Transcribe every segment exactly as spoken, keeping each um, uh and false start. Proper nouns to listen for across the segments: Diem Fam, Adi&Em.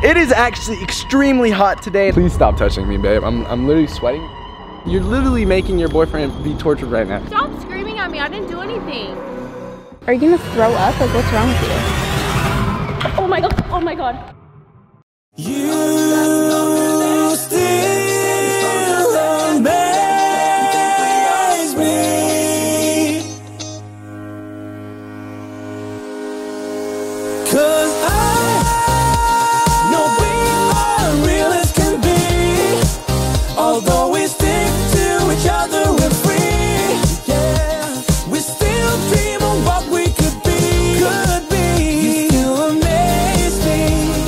It is actually extremely hot today. Please stop touching me, babe. I'm, I'm literally sweating. You're literally making your boyfriend be tortured right now. Stop screaming at me. I didn't do anything. Are you gonna throw up? Like, what's wrong with you? Oh my God. Oh my God. You still amaze me, 'cause I know we are real as can be. Although we stick to each other, we're free. Yeah, we still dream of what we could be. Could be. You still amaze me.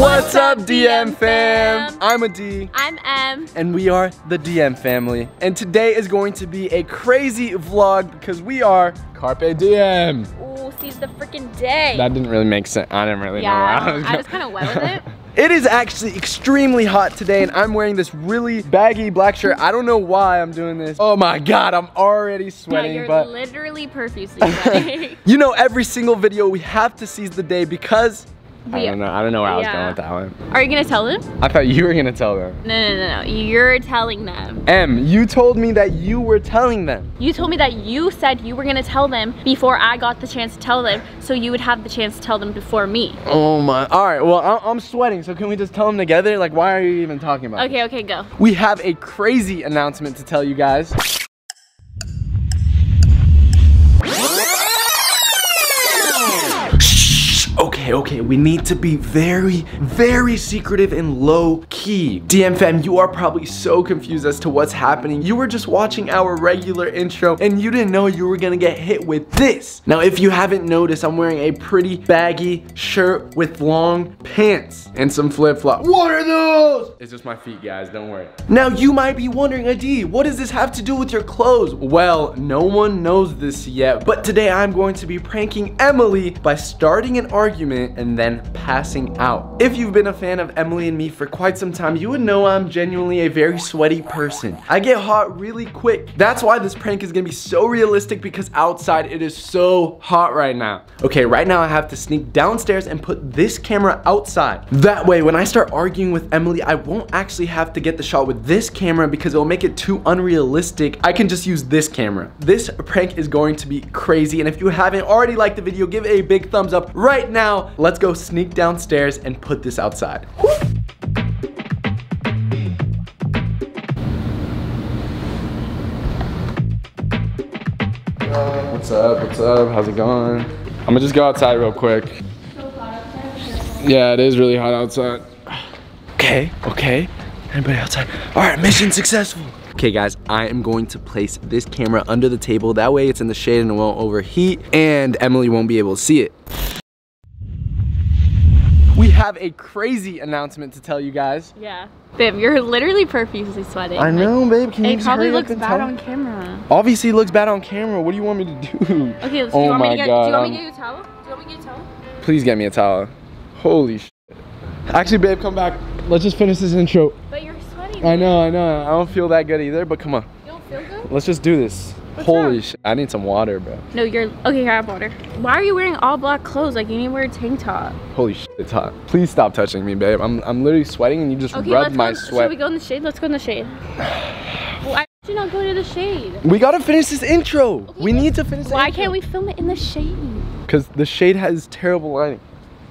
What's up, D M fam? I'm Adi. I'm Em. And we are the D M family. And today is going to be a crazy vlog because we are Carpe Diem. Ooh, seize the freaking day. That didn't really make sense. I didn't really yeah, know where I was going. I was kind of wet with it. It is actually extremely hot today, and I'm wearing this really baggy black shirt. I don't know why I'm doing this. Oh my God, I'm already sweating. Yeah, you're but literally profusely sweating. You know, every single video we have to seize the day because I don't know. I don't know where I was yeah. going with that one. Are you gonna tell them? I thought you were gonna tell them. No, no, no, no. You're telling them. Em, you told me that you were telling them. You told me that you said you were gonna tell them before I got the chance to tell them, so you would have the chance to tell them before me. Oh my. All right. Well, I I'm sweating. So can we just tell them together? Like, why are you even talking about it? Okay. Okay. Go. We have a crazy announcement to tell you guys. Okay, okay, we need to be very, very secretive and low key. D M fam, you are probably so confused as to what's happening. You were just watching our regular intro and you didn't know you were gonna get hit with this. Now, if you haven't noticed, I'm wearing a pretty baggy shirt with long pants and some flip-flops. What are those? It's just my feet, guys, don't worry. Now, you might be wondering, Adi, what does this have to do with your clothes? Well, no one knows this yet, but today I'm going to be pranking Emily by starting an argument argument and then passing out. If you've been a fan of Emily and me for quite some time, you would know I'm genuinely a very sweaty person. I get hot really quick. That's why this prank is gonna be so realistic, because outside it is so hot right now. Okay, right now I have to sneak downstairs and put this camera outside. That way, when I start arguing with Emily, I won't actually have to get the shot with this camera because it'll make it too unrealistic. I can just use this camera. This prank is going to be crazy, and if you haven't already liked the video, give it a big thumbs up right now. Now, let's go sneak downstairs and put this outside. Whoop. What's up, what's up, how's it going? I'm gonna just go outside real quick. So hot outside. Yeah, it is really hot outside. Okay, okay, anybody outside? All right, mission successful. Okay guys, I am going to place this camera under the table. That way it's in the shade and it won't overheat, and Emily won't be able to see it. We have a crazy announcement to tell you guys. Yeah. Babe, you're literally profusely sweating. I know, babe. Can you just hurry up and tell? It probably looks bad on camera. Obviously, it looks bad on camera. What do you want me to do? Okay, so oh my God. Do you want me to get you a towel? Do you want me to get you a towel? Please get me a towel. Holy shit. Actually, babe, come back. Let's just finish this intro. But you're sweating. I know, I know. I don't feel that good either, but come on. You don't feel good? Let's just do this. What's Holy shit! I need some water, bro. No, you're okay. Here, I have water. Why are you wearing all black clothes? Like, you need to wear a tank top. Holy shit, it's hot. Please stop touching me, babe. I'm I'm literally sweating, and you just okay, rubbed my in, sweat. Should we go in the shade? Let's go in the shade. Why did you not go to the shade? We gotta finish this intro. Okay, we need to finish. Why the intro. Can't we film it in the shade? Because the shade has terrible lighting.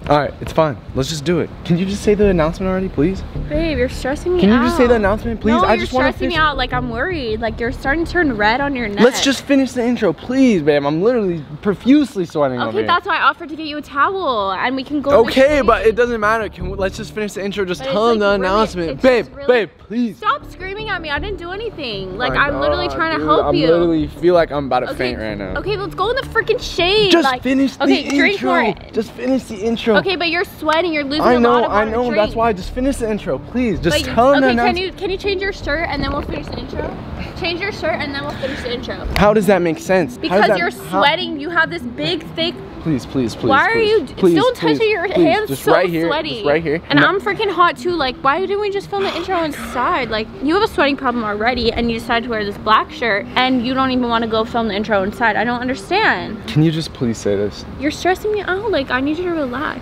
All right, it's fine. Let's just do it. Can you just say the announcement already, please? Babe, you're stressing me out. Can you out. just say the announcement, please? No, I you're just stressing finish... me out. Like, I'm worried. Like, you're starting to turn red on your neck. Let's just finish the intro, please, babe. I'm literally profusely sweating. Okay, over that's here. Why I offered to get you a towel, and we can go. Okay, but it doesn't matter. Can we, let's just finish the intro. Just but tell them like the really, announcement, babe. Really... Babe, please. Stop screaming at me. I didn't do anything. Like, I I'm know, literally trying dude, to help I'm you. I literally feel like I'm about to okay, faint right now. Okay, let's go in the freaking shade. Just like, finish the okay, intro. Okay, drink for it. Just finish the intro. Okay, but you're sweating. You're losing I know, a lot of I know. That's why I just finished the intro. Please, just but, tell them. Okay, can you can you change your shirt and then we'll finish the intro? Change your shirt and then we'll finish the intro. How does that make sense? Because that, you're sweating. How? You have this big, thick. Please, please, please. Why please, are you please, still please, touching please, your please, hands just so right here, sweaty? Just right here. And no. I'm freaking hot too. Like, why didn't we just film the intro inside? Like, you have a sweating problem already, and you decide to wear this black shirt, and you don't even want to go film the intro inside. I don't understand. Can you just please say this? You're stressing me out. Like, I need you to relax.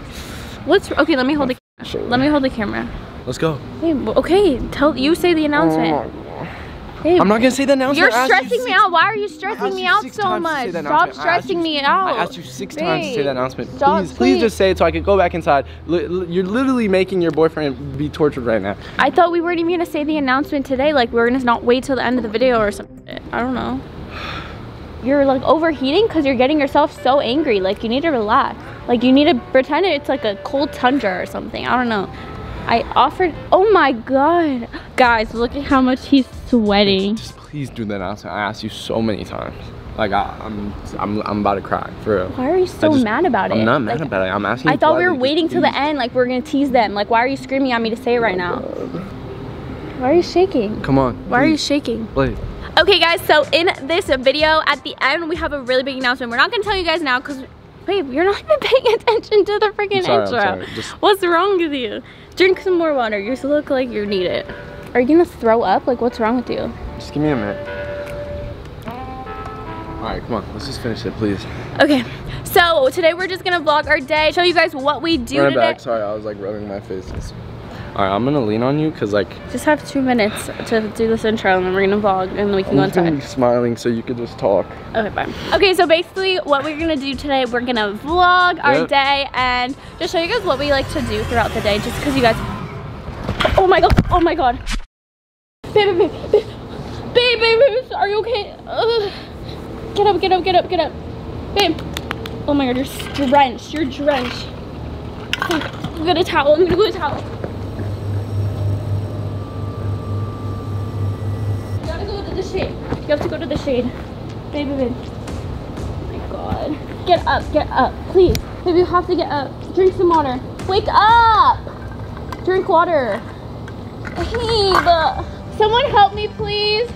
What's okay? Let me hold the. Let me hold the camera. Let's go. Hey, okay, tell you say the announcement. Hey, I'm not gonna say the announcement. You're stressing you me out. Why are you stressing me out so much? Stop stressing you, me out. I asked you six Wait, times to say that announcement. Stop, please, please, please just say it so I could go back inside. L you're literally making your boyfriend be tortured right now. I thought we weren't even gonna say the announcement today. Like we we're gonna not wait till the end of the video or something. I don't know. You're like overheating because you're getting yourself so angry. Like you need to relax. Like you need to pretend it's like a cold tundra or something. I don't know. I offered, oh my God. Guys, look at how much he's sweating. Just please do that announcement. I asked you so many times. Like I, I'm, I'm, I'm about to cry, for real. Why are you so just, mad about it? I'm not mad like, about it, I'm asking I thought we were waiting till the end, like we were gonna tease them. Like why are you screaming at me to say it right now? Why are you shaking? Come on. Why please. are you shaking? Please. Okay guys, so in this video, at the end, we have a really big announcement. We're not gonna tell you guys now, because babe, you're not even paying attention to the freaking intro. Just... What's wrong with you? Drink some more water. You look like you need it. Are you gonna throw up? Like, what's wrong with you? Just give me a minute. All right, come on. Let's just finish it, please. Okay. So today we're just gonna vlog our day, show you guys what we do right today. Back. Sorry, I was like rubbing my face. All right, I'm gonna lean on you because like. Just have two minutes to do this intro and then we're gonna vlog and then we can I'm go inside. Smiling so you could just talk. Okay, fine. Okay, so basically what we're gonna do today, we're gonna vlog yep. our day and just show you guys what we like to do throughout the day just because you guys. Oh my God, oh my God. Babe, babe, babe, babe, babe, are you okay? Ugh. Get up, get up, get up, get up. Babe, oh my God, you're drenched, you're drenched. I'm gonna get a towel, I'm gonna get a towel. The shade. You have to go to the shade. Baby, baby. Oh my God. Get up, get up, please. Baby, you have to get up. Drink some water. Wake up! Drink water. Babe. Someone help me, please.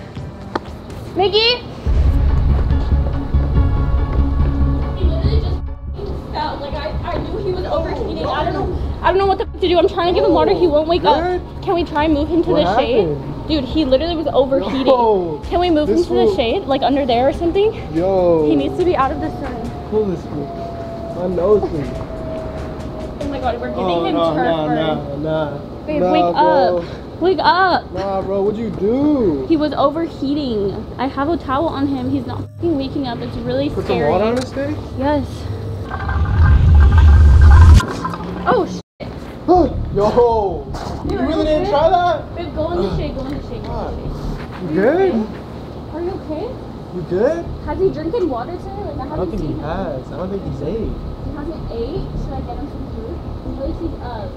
Mickey? He literally just felt like I, I knew he was overheating. I don't know. I don't know what the f to do. I'm trying to give him water. He won't wake what? up. Can we try and move him to what the shade? Happened? Dude, he literally was overheating. Yo, Can we move him to the shade? Like under there or something? Yo. He needs to be out of the sun. Pull this bitch. My nose is. Oh my God, we're giving oh, him nah, turf nah, burn. Nah, nah, Babe, nah, wake bro. up. Wake up. Nah, bro, what'd you do? He was overheating. I have a towel on him. He's not fucking waking up. It's really Put scary. Put some water on his face? Yes. Oh, shit. Yo! You Dude, really didn't good? try that? Babe, go in the shade, go in the shade, go in the shade. You good? Are you okay? You good? Has he drinking water today? Like, I, haven't I don't think seen he him. has. I don't think he's ate. He hasn't ate? Should I get him some food? He really sees up.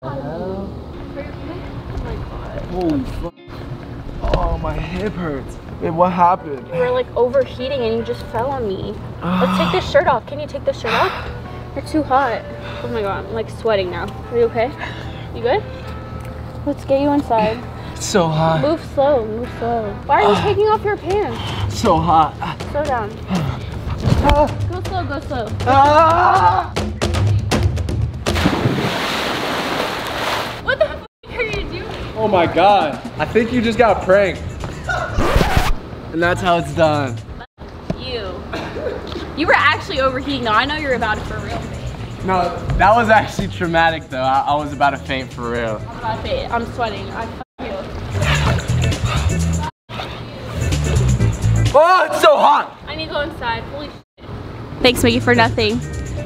What the hell? Oh my God. Holy fuck. Oh, my hip hurts. Babe, what happened? You were like overheating and you just fell on me. Let's take this shirt off. Can you take this shirt off? It's too hot. Oh my God, I'm like sweating now. Are you okay? You good? Let's get you inside. It's so hot. Move slow, move slow. Why are you taking off your pants? So hot. Slow down. Go slow, go slow. Ah! What the f are you doing? Oh my God. I think you just got pranked. And that's how it's done. You were actually overheating though. I know you're about it for real. No, that was actually traumatic though. I, I was about to faint for real. I'm about to faint. I'm sweating. I f you. Oh, it's so hot! I need to go inside. Holy shit. Thanks, Mickey, for nothing.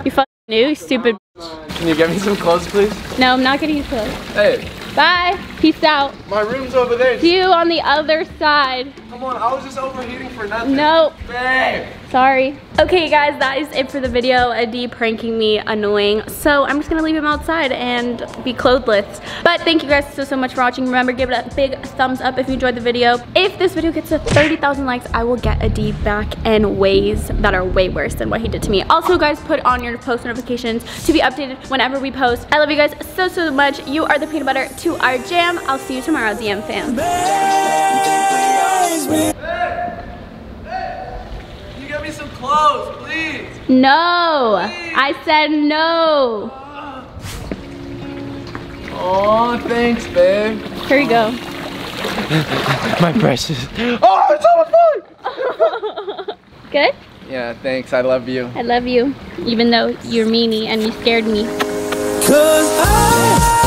You fucking knew, you stupid bitch. Can you get me some clothes, please? No, I'm not getting you clothes. Hey. Bye. Peace out. My room's over there. See you on the other side. Come on, I was just overheating for nothing. Nope. Babe. Sorry. Okay, guys, that is it for the video. Adi pranking me, annoying. So I'm just gonna leave him outside and be clothless. But thank you guys so, so much for watching. Remember, give it a big thumbs up if you enjoyed the video. If this video gets to thirty thousand likes, I will get Adi back in ways that are way worse than what he did to me. Also, guys, put on your post notifications to be updated whenever we post. I love you guys so, so much. You are the peanut butter to our jam. I'll see you tomorrow, D M fam. Hey, hey, can you get me some clothes, please? No, please. I said no. Oh, thanks, babe. Here you go. My precious. Oh, it's so much fun. Good? Yeah, thanks. I love you. I love you, even though you're meanie and you scared me. 'Cause I